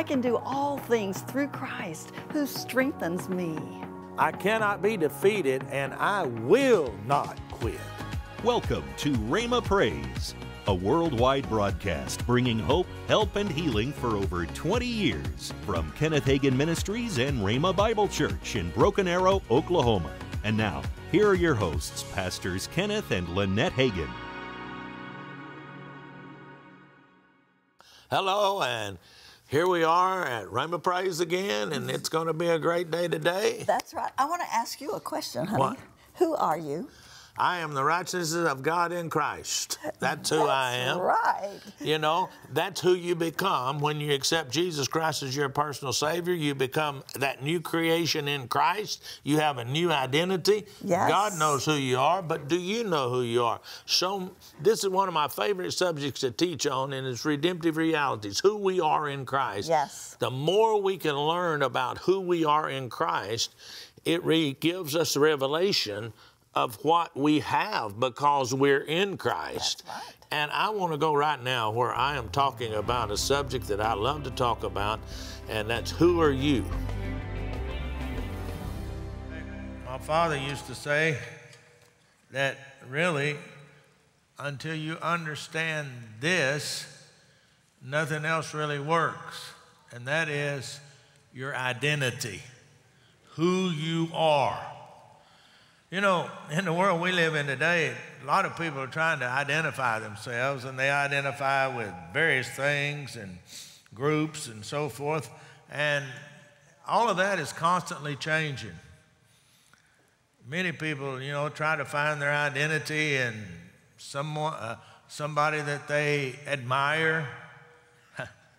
I can do all things through Christ who strengthens me. I cannot be defeated, and I will not quit. Welcome to Rhema Praise, a worldwide broadcast bringing hope, help, and healing for over 20 years from Kenneth Hagin Ministries and Rhema Bible Church in Broken Arrow, Oklahoma. And now, here are your hosts, Pastors Kenneth and Lynette Hagin. Hello, and here we are at Rhema Praise again, and it's going to be a great day today. That's right. I want to ask you a question, honey. What? Who are you? I am the righteousness of God in Christ. That's who I am. That's right. You know, that's who you become when you accept Jesus Christ as your personal Savior. You become that new creation in Christ. You have a new identity. Yes. God knows who you are, but do you know who you are? So this is one of my favorite subjects to teach on, and it's redemptive realities, who we are in Christ. Yes. The more we can learn about who we are in Christ, it gives us revelation of what we have because we're in Christ. That's right. And I want to go right now where I am talking about a subject that I love to talk about, and that's who are you? My father used to say that really, until you understand this, nothing else really works, and that is your identity, who you are. You know, in the world we live in today, a lot of people are trying to identify themselves, and they identify with various things and groups and so forth, and all of that is constantly changing. Many people, you know, try to find their identity in someone, somebody that they admire.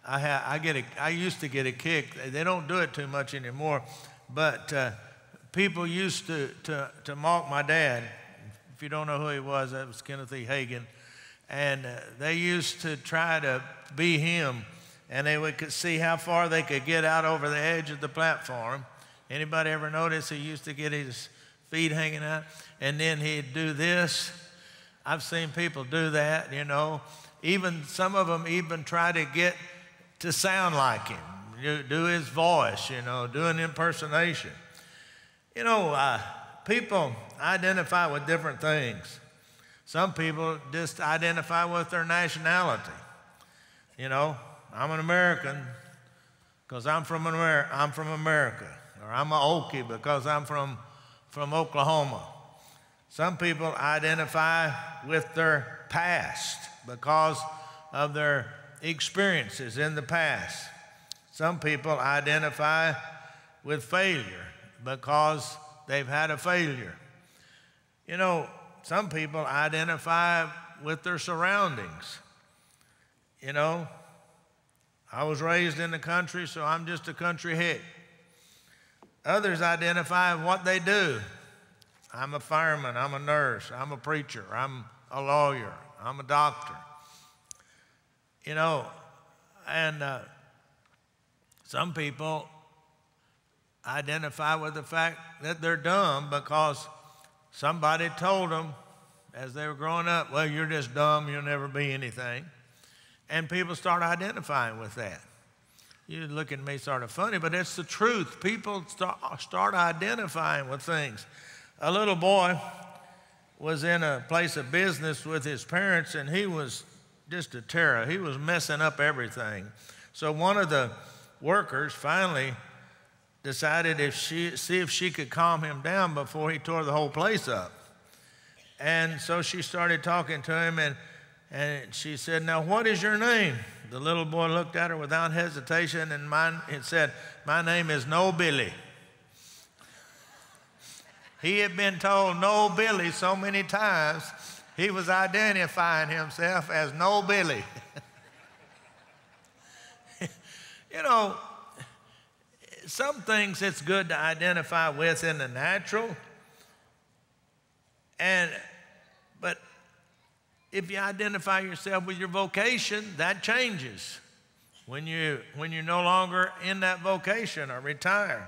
I used to get a kick. They don't do it too much anymore, but people used to mock my dad. If you don't know who he was, that was Kenneth E. Hagin. And they used to try to be him, and they could see how far they could get out over the edge of the platform. Anybody ever notice he used to get his feet hanging out? And then he'd do this. I've seen people do that, you know. Even some of them even try to get to sound like him, do his voice, you know, do an impersonation. You know, people identify with different things. Some people just identify with their nationality. You know, I'm an American because I'm from America, or I'm an Okie because I'm from Oklahoma. Some people identify with their past because of their experiences in the past. Some people identify with failure because they've had a failure. You know, some people identify with their surroundings. You know, I was raised in the country, so I'm just a country hick. Others identify with what they do. I'm a fireman, I'm a nurse, I'm a preacher, I'm a lawyer, I'm a doctor. You know, and some people identify with the fact that they're dumb because somebody told them as they were growing up, well, you're just dumb, you'll never be anything. And people start identifying with that. You look at me sort of funny, but it's the truth. People start identifying with things. A little boy was in a place of business with his parents, and he was just a terror. He was messing up everything. So one of the workers finally decided see if she could calm him down before he tore the whole place up. And so she started talking to him, and she said, now what is your name? The little boy looked at her without hesitation, and said, my name is No Billy. He had been told No Billy so many times, he was identifying himself as No Billy. You know, some things it's good to identify with in the natural, but if you identify yourself with your vocation, that changes when you're no longer in that vocation or retire.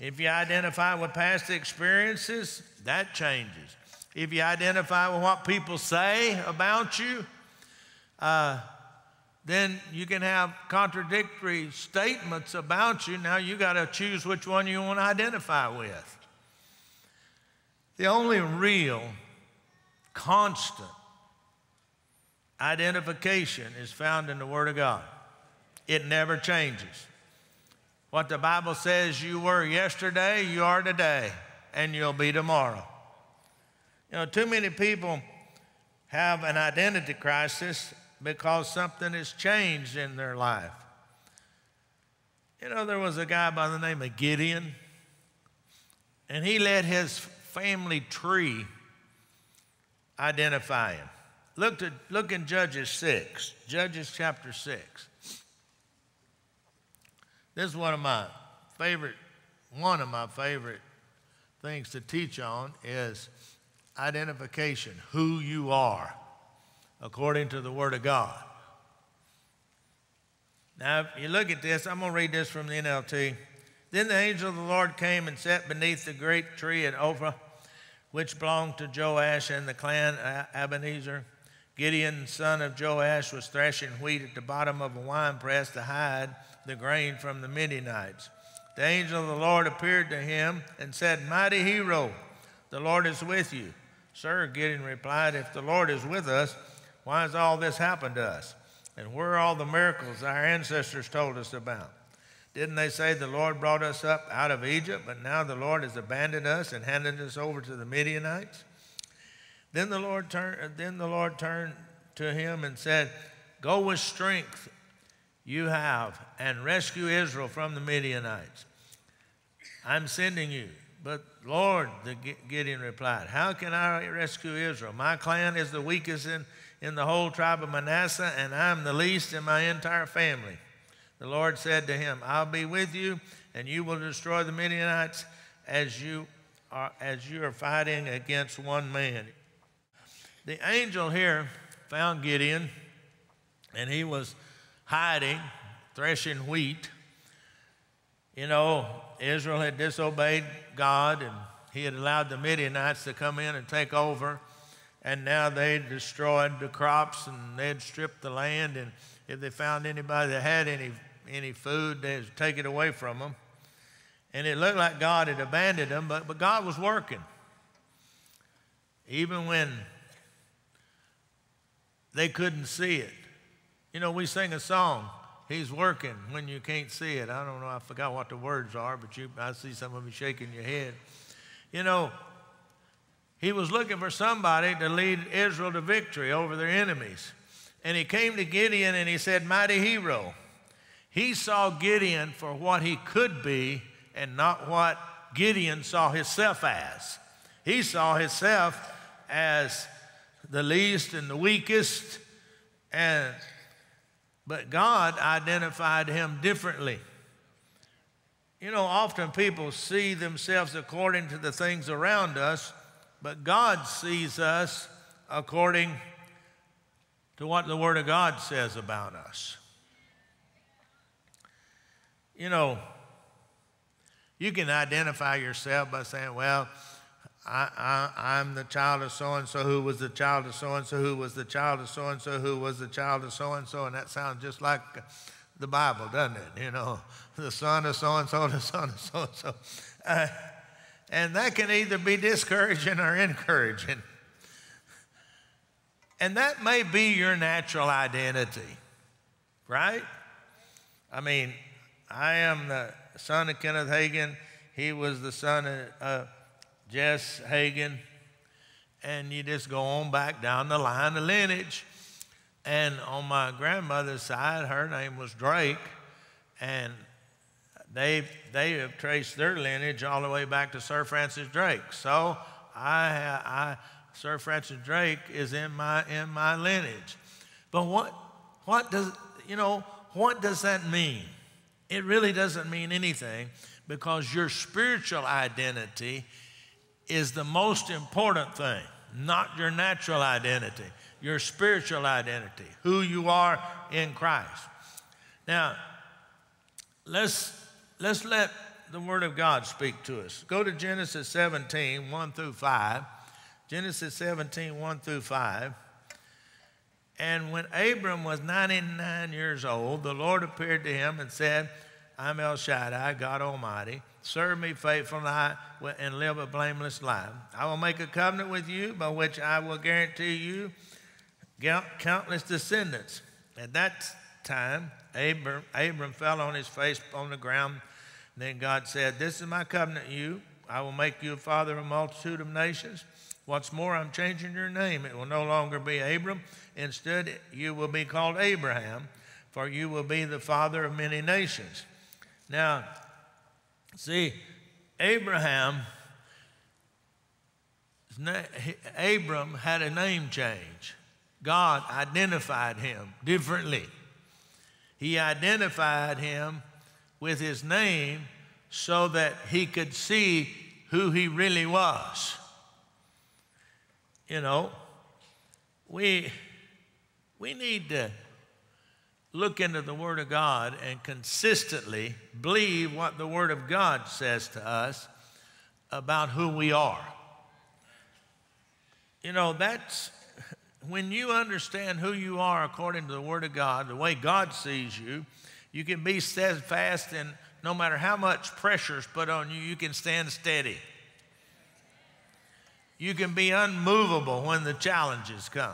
If you identify with past experiences, that changes. If you identify with what people say about you, then you can have contradictory statements about you. Now you got to choose which one you want to identify with. The only real constant identification is found in the Word of God. It never changes. What the Bible says you were yesterday, you are today, and you'll be tomorrow. You know, too many people have an identity crisis because something has changed in their life. You know, there was a guy by the name of Gideon, and he let his family tree identify him. Look in Judges 6, Judges chapter 6. This is one of my favorite things to teach on is identification, who you are according to the Word of God. Now, if you look at this, I'm going to read this from the NLT. Then the angel of the Lord came and sat beneath the great tree at Ophrah, which belonged to Joash and the clan Ebenezer. Gideon, son of Joash, was threshing wheat at the bottom of a winepress to hide the grain from the Midianites. The angel of the Lord appeared to him and said, "Mighty hero, the Lord is with you." "Sir," Gideon replied, "if the Lord is with us, why has all this happened to us? And where are all the miracles our ancestors told us about? Didn't they say the Lord brought us up out of Egypt, but now the Lord has abandoned us and handed us over to the Midianites?" Then the Lord turned to him and said, "Go with strength you have and rescue Israel from the Midianites. I'm sending you." "But Lord," Gideon replied, "how can I rescue Israel? My clan is the weakest in the whole tribe of Manasseh, and I'm the least in my entire family." The Lord said to him, "I'll be with you, and you will destroy the Midianites as you are fighting against one man." The angel here found Gideon, and he was hiding, threshing wheat. You know, Israel had disobeyed God, and he had allowed the Midianites to come in and take over, and now they destroyed the crops, and they had stripped the land, and if they found anybody that had any food, they'd take it away from them. And it looked like God had abandoned them, but God was working. Even when they couldn't see it. You know, we sing a song, "He's working when you can't see it." I don't know, I forgot what the words are, but I see some of you shaking your head. You know, he was looking for somebody to lead Israel to victory over their enemies. And he came to Gideon and he said, "Mighty hero." He saw Gideon for what he could be and not what Gideon saw himself as. He saw himself as the least and the weakest, but God identified him differently. You know, often people see themselves according to the things around us, but God sees us according to what the Word of God says about us. You know, you can identify yourself by saying, "Well, I'm the child of so-and-so who was the child of so-and-so who was the child of so-and-so who was the child of so-and-so," and that sounds just like the Bible, doesn't it? You know, the son of so-and-so, the son of so-and-so. And that can either be discouraging or encouraging. And that may be your natural identity, right? I mean, I am the son of Kenneth Hagin. He was the son of Jess Hagin. And you just go on back down the line of lineage. And on my grandmother's side, her name was Drake. And they have traced their lineage all the way back to Sir Francis Drake. So Sir Francis Drake is in my lineage. But what does that mean? It really doesn't mean anything, because your spiritual identity is the most important thing, not your natural identity, your spiritual identity, who you are in Christ. Now, let's let the Word of God speak to us. Go to Genesis 17, 1 through 5. Genesis 17, 1 through 5. And when Abram was 99 years old, the Lord appeared to him and said, I'm El Shaddai, God Almighty. Serve me faithfully and live a blameless life. I will make a covenant with you by which I will guarantee you countless descendants. At that time, Abram fell on his face on the ground. Then God said, this is my covenant to you. I will make you a father of a multitude of nations. What's more, I'm changing your name. It will no longer be Abram. Instead, you will be called Abraham, for you will be the father of many nations. Now, see, Abram had a name change. God identified him differently. He identified him with his name so that he could see who he really was. You know, we need to look into the Word of God and consistently believe what the Word of God says to us about who we are. You know, that's when you understand who you are according to the Word of God, the way God sees you, you can be steadfast, and no matter how much pressure is put on you, you can stand steady. You can be unmovable when the challenges come.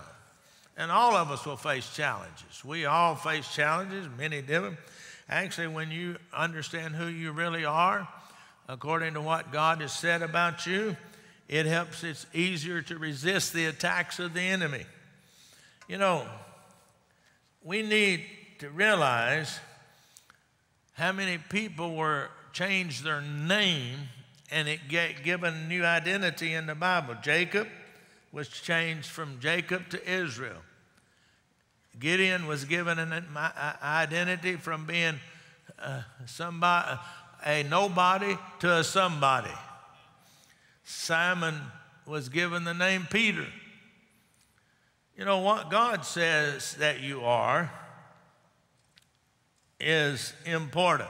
And all of us will face challenges. We all face challenges, many different. Actually, when you understand who you really are, according to what God has said about you, it helps. It's easier to resist the attacks of the enemy. You know, we need to realize how many people were changed their name and it get given a new identity in the Bible. Jacob was changed from Jacob to Israel. Gideon was given an identity from being a nobody to a somebody. Simon was given the name Peter. You know, what God says that you are is important.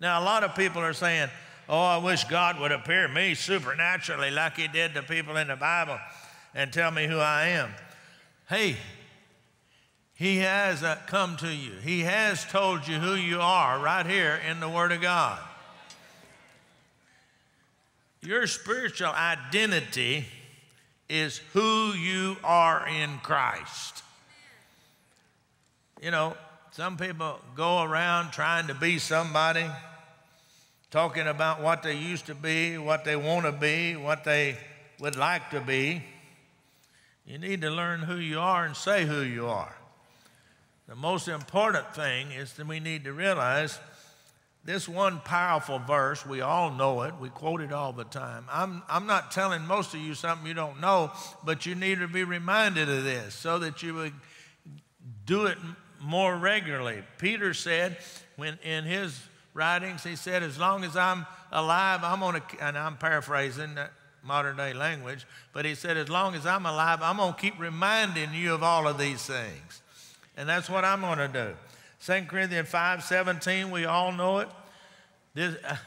Now, a lot of people are saying, oh, I wish God would appear to me supernaturally like he did to people in the Bible and tell me who I am. Hey, he has come to you. He has told you who you are right here in the Word of God. Your spiritual identity is who you are in Christ. You know, some people go around trying to be somebody, talking about what they used to be, what they want to be, what they would like to be. You need to learn who you are and say who you are. The most important thing is that we need to realize this one powerful verse. We all know it. We quote it all the time. I'm not telling most of you something you don't know, but you need to be reminded of this so that you would do it more regularly. Peter said, when in his writings, he said, as long as I'm alive, and I'm paraphrasing that modern day language, but he said, as long as I'm alive, I'm going to keep reminding you of all of these things. And that's what I'm going to do. 2 Corinthians 5:17, we all know it.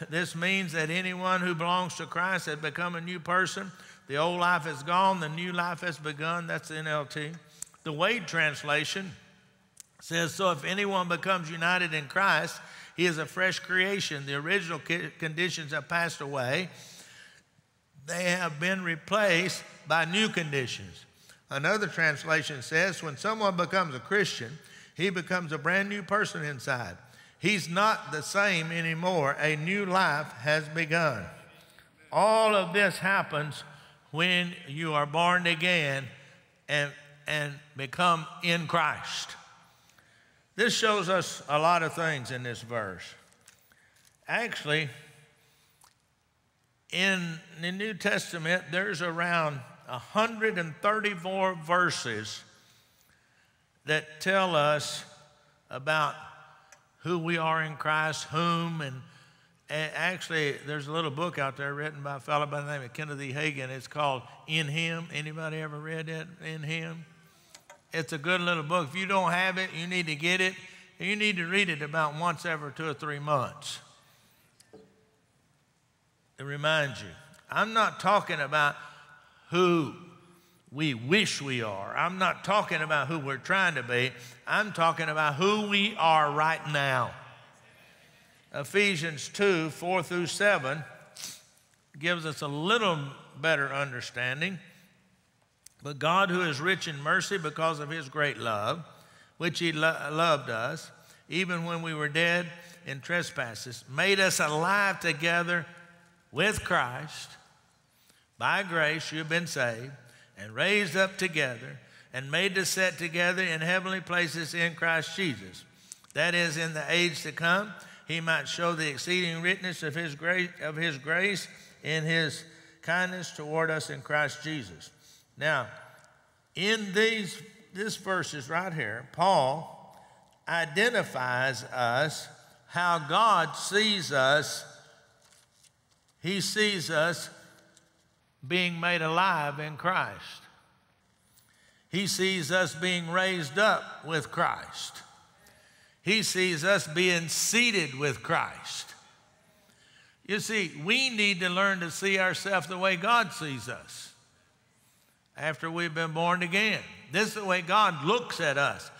This means that anyone who belongs to Christ has become a new person. The old life is gone. The new life has begun. That's the NLT. The Wade translation says, so if anyone becomes united in Christ, he is a fresh creation. The original conditions have passed away. They have been replaced by new conditions. Another translation says, when someone becomes a Christian, he becomes a brand new person inside. He's not the same anymore. A new life has begun. All of this happens when you are born again and become in Christ. This shows us a lot of things in this verse. Actually, in the New Testament, there's around 134 verses that tell us about who we are in Christ, whom, and actually, there's a little book out there written by a fellow by the name of Kenneth E. Hagin. It's called In Him. Anybody ever read that, In Him? It's a good little book. If you don't have it, you need to get it. You need to read it about once every 2 or 3 months. It reminds you. I'm not talking about who we wish we are. I'm not talking about who we're trying to be. I'm talking about who we are right now. Ephesians 2, 4 through 7 gives us a little better understanding. But God, who is rich in mercy because of his great love, which he loved us, even when we were dead in trespasses, made us alive together with Christ. By grace you've been saved, and raised up together, and made us set together in heavenly places in Christ Jesus. That is, in the age to come, he might show the exceeding richness of his grace in his kindness toward us in Christ Jesus. Now, in these verses right here, Paul identifies us, how God sees us. He sees us being made alive in Christ. He sees us being raised up with Christ. He sees us being seated with Christ. You see, we need to learn to see ourselves the way God sees us after we've been born again. This is the way God looks at us.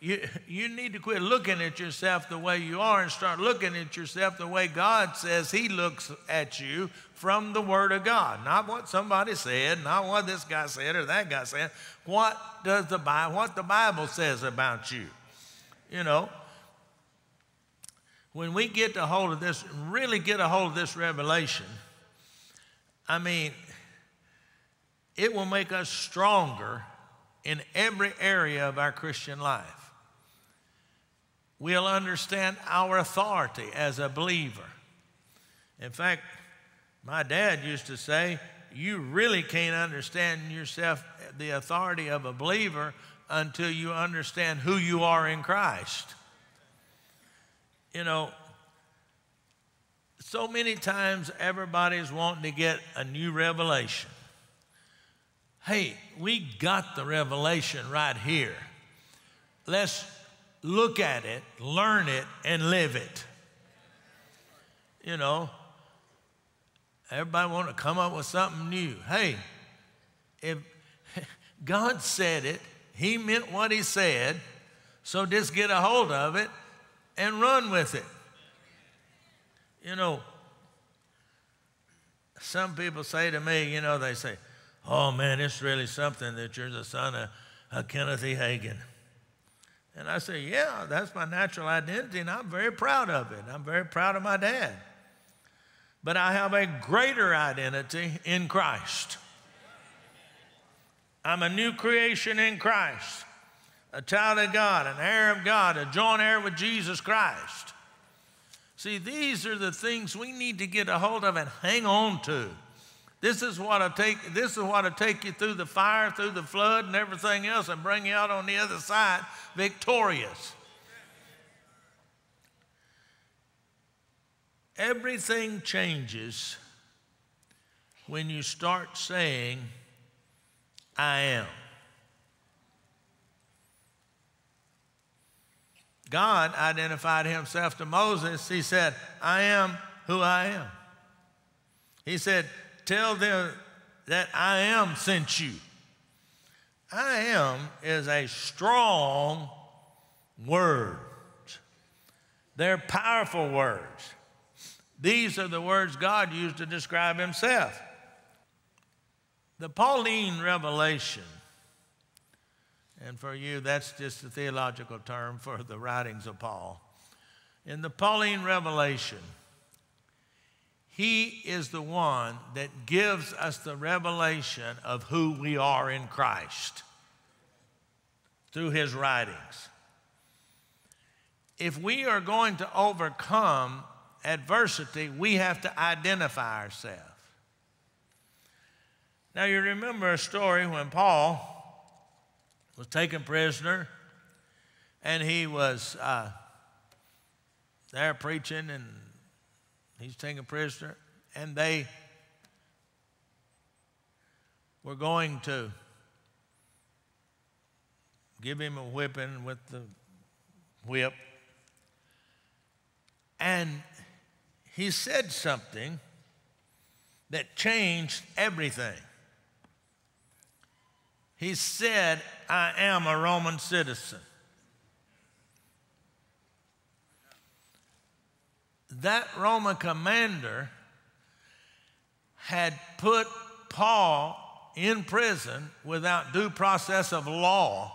You need to quit looking at yourself the way you are and start looking at yourself the way God says he looks at you, from the Word of God. Not what somebody said, not what this guy said or that guy said. What the Bible says about you. You know, when we get a hold of this, really get a hold of this revelation, I mean, it will make us stronger in every area of our Christian life. We'll understand our authority as a believer. In fact, my dad used to say, you really can't understand yourself, the authority of a believer, until you understand who you are in Christ. You know, so many times everybody's wanting to get a new revelation. Hey, we got the revelation right here. Let's look at it, learn it, and live it. You know, everybody want to come up with something new. Hey, if God said it, he meant what he said, so just get a hold of it and run with it. You know, some people say to me, you know, they say, oh man, it's really something that you're the son of Kenneth E. Hagin. And I say, yeah, that's my natural identity, and I'm very proud of it. I'm very proud of my dad. But I have a greater identity in Christ. I'm a new creation in Christ, a child of God, an heir of God, a joint heir with Jesus Christ. See, these are the things we need to get a hold of and hang on to. This is what'll take you through the fire, through the flood, and everything else, and bring you out on the other side victorious. Everything changes when you start saying, I am. God identified himself to Moses. He said, I am who I am. He said, tell them that I am sent you. I am is a strong word. They're powerful words. These are the words God used to describe himself. The Pauline revelation, and for you, that's just the theological term for the writings of Paul. In the Pauline revelation, he is the one that gives us the revelation of who we are in Christ through his writings. If we are going to overcome adversity, we have to identify ourselves. Now, you remember a story when Paul was taken prisoner, and he was there preaching, and he's taken prisoner, and they were going to give him a whipping with the whip. And he said something that changed everything. He said, I am a Roman citizen. That Roman commander had put Paul in prison without due process of law,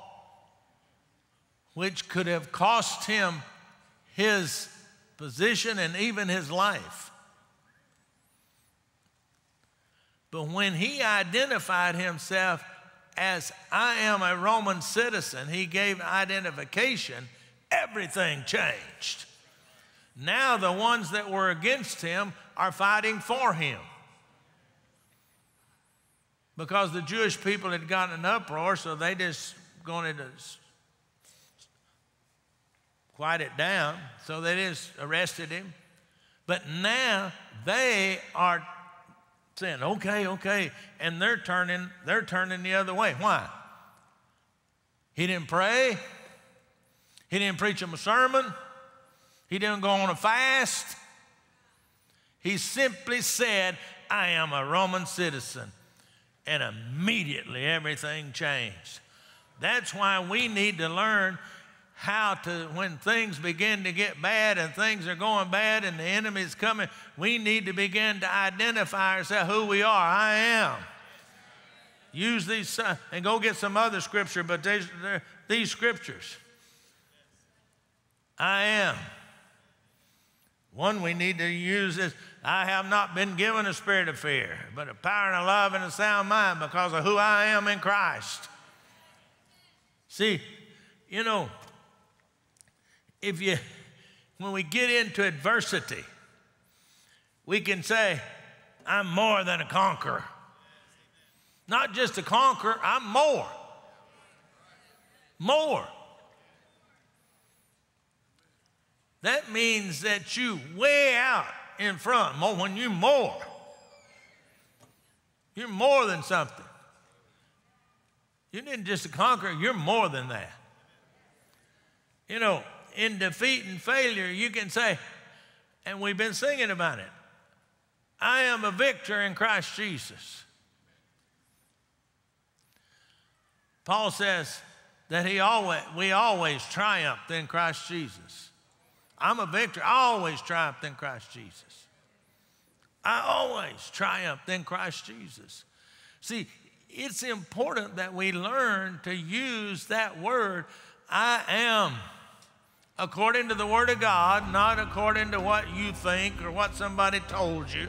which could have cost him his position and even his life. But when he identified himself as I am a Roman citizen, he gave identification, everything changed. Now the ones that were against him are fighting for him. Because the Jewish people had gotten an uproar, so they just wanted to quiet it down, so they just arrested him. But now they are saying, okay, okay, and they're turning the other way. Why? He didn't pray. He didn't preach them a sermon. He didn't go on a fast. He simply said, I am a Roman citizen. And immediately everything changed. That's why we need to learn how to, when things begin to get bad and things are going bad and the enemy's coming, we need to begin to identify ourselves who we are. I am. Use these, and go get some other scripture, but these scriptures. I am. One we need to use is, I have not been given a spirit of fear, but a power and a love and a sound mind because of who I am in Christ. See, you know, when we get into adversity, we can say, I'm more than a conqueror. Not just a conqueror, I'm more. More. That means that you way out in front. When you're more, you're more than something. You didn't just a conqueror, you're more than that. You know, in defeat and failure, you can say, and we've been singing about it, I am a victor in Christ Jesus. Paul says that we always triumphed in Christ Jesus. I'm a victor. I always triumphed in Christ Jesus. I always triumphed in Christ Jesus. See, it's important that we learn to use that word, I am, according to the Word of God, not according to what you think or what somebody told you.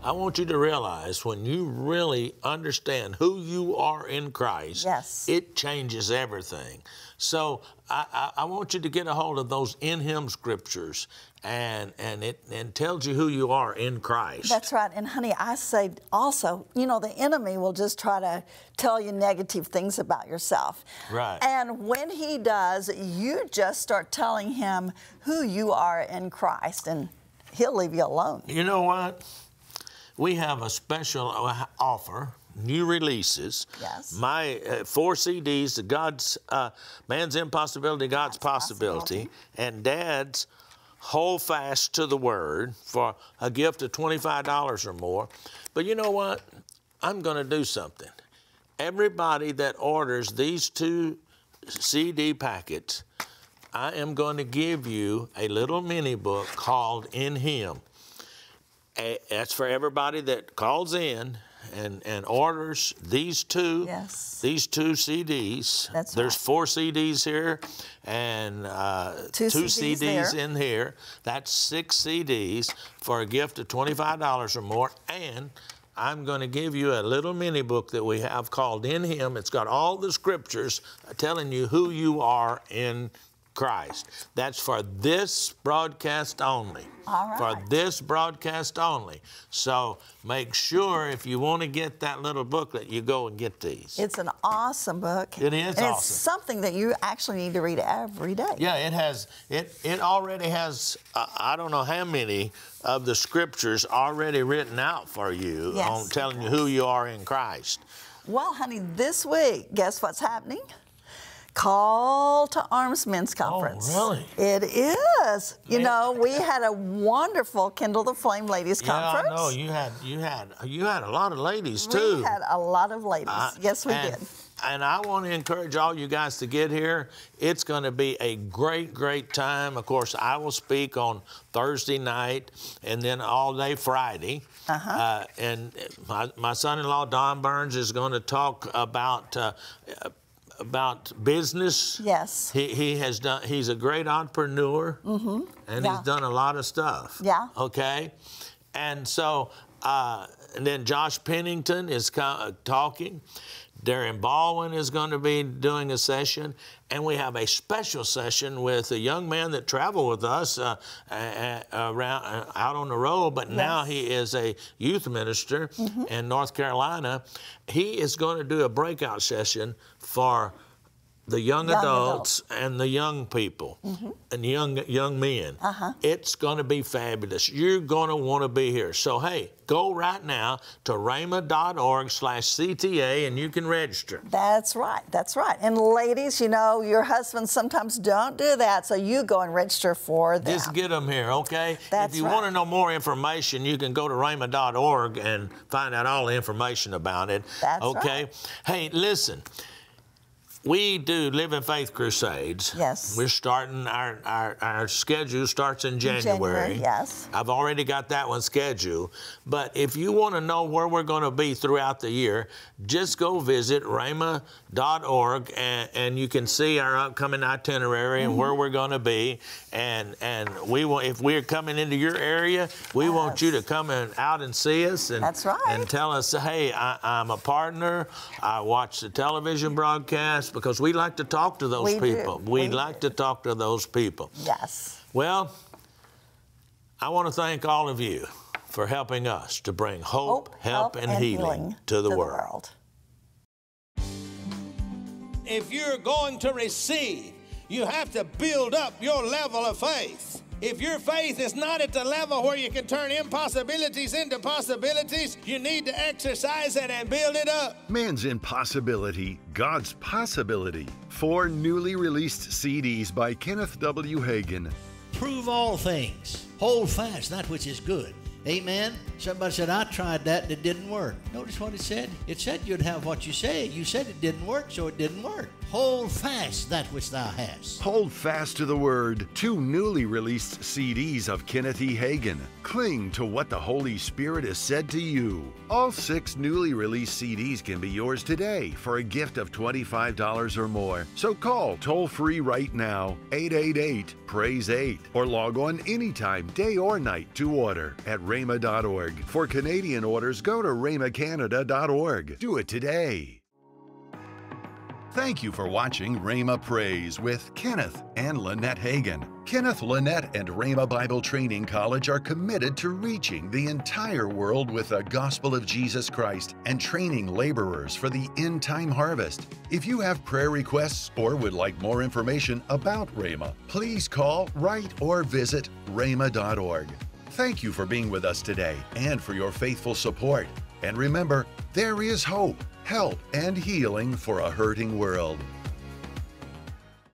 I want you to realize when you really understand who you are in Christ, yes, it changes everything. So I want you to get a hold of those in Him scriptures, and it tells you who you are in Christ. That's right. And honey, I say also, you know, the enemy will just try to tell you negative things about yourself. Right. And when he does, you just start telling him who you are in Christ, and he'll leave you alone. You know what? We have a special offer, new releases. Yes. My 4 CDs, the God's Man's Impossibility, God's Possibility, and Dad's Hold Fast to the Word for a gift of $25 or more. But you know what? I'm going to do something. Everybody that orders these 2 CD packets, I am going to give you a little mini book called In Him. That's for everybody that calls in and orders these 2, yes, these 2 CDs. That's There's right. 4 CDs here and 2 CDs there. In here. That's 6 CDs for a gift of $25 or more. And I'm going to give you a little mini book that we have called In Him. It's got all the scriptures telling you who you are in Christ. That's for this broadcast only. All right. For this broadcast only. So make sure if you want to get that little booklet, you go and get these. It's an awesome book. It is awesome. It's something that you actually need to read every day. Yeah, it has. It already has. I don't know how many of the scriptures already written out for you, yes, on telling you who you are in Christ. Well, honey, this week, guess what's happening? Call to Arms Men's Conference. Oh, really? It is. Man. You know, we had a wonderful Kindle the Flame Ladies Conference. Yeah, I know. You had a lot of ladies too. We had a lot of ladies. Yes, we did. And I want to encourage all you guys to get here. It's going to be a great, great time. Of course, I will speak on Thursday night and then all day Friday. Uh-huh. And my son-in-law Don Burns is going to talk about business. Yes. He's a great entrepreneur. Mm-hmm. And yeah, he's done a lot of stuff. Yeah. Okay. And so, and then Josh Pennington is talking. Darren Baldwin is going to be doing a session. And we have a special session with a young man that traveled with us out on the road, but yes, now he is a youth minister, mm-hmm, in North Carolina. He is going to do a breakout session for the young adults and the young people, mm-hmm, and young men. Uh-huh. It's going to be fabulous. You're going to want to be here. So, hey, go right now to rhema.org/CTA and you can register. That's right. That's right. And ladies, you know, your husbands sometimes don't do that, so you go and register for them. Just get them here, okay? That's right. If you want to know more information, you can go to rhema.org and find out all the information about it. That's okay? Right. Hey, listen. We do Live in Faith Crusades. Yes. We're starting, our schedule starts in January. Yes. I've already got that one scheduled. But if you want to know where we're going to be throughout the year, just go visit rhema.org and you can see our upcoming itinerary, mm-hmm, and where we're going to be. And we will, if we're coming into your area, we, yes, want you to come out and see us. And, that's right. And tell us, hey, I'm a partner. I watch the television broadcast. Because we like to talk to those people. We like to talk to those people. Yes. Well, I want to thank all of you for helping us to bring hope, help, and healing to the world. If you're going to receive, you have to build up your level of faith. If your faith is not at the level where you can turn impossibilities into possibilities, you need to exercise it and build it up. Man's impossibility, God's possibility. 4 newly released CDs by Kenneth W. Hagin. Prove all things. Hold fast that which is good. Amen. Somebody said, I tried that and it didn't work. Notice what it said. It said you'd have what you say. You said it didn't work, so it didn't work. Hold fast that which thou hast. Hold fast to the word. 2 newly released CDs of Kenneth E. Hagin. Cling to what the Holy Spirit has said to you. All 6 newly released CDs can be yours today for a gift of $25 or more. So call toll-free right now, 888-PRAISE-8, or log on anytime, day or night, to order at rhema.org. For Canadian orders, go to rhemacanada.org. Do it today. Thank you for watching Rhema Praise with Kenneth and Lynette Hagin. Kenneth, Lynette, and Rhema Bible Training College are committed to reaching the entire world with the gospel of Jesus Christ and training laborers for the end-time harvest. If you have prayer requests or would like more information about Rhema, please call, write, or visit rhema.org. Thank you for being with us today and for your faithful support. And remember, there is hope, help, and healing for a hurting world.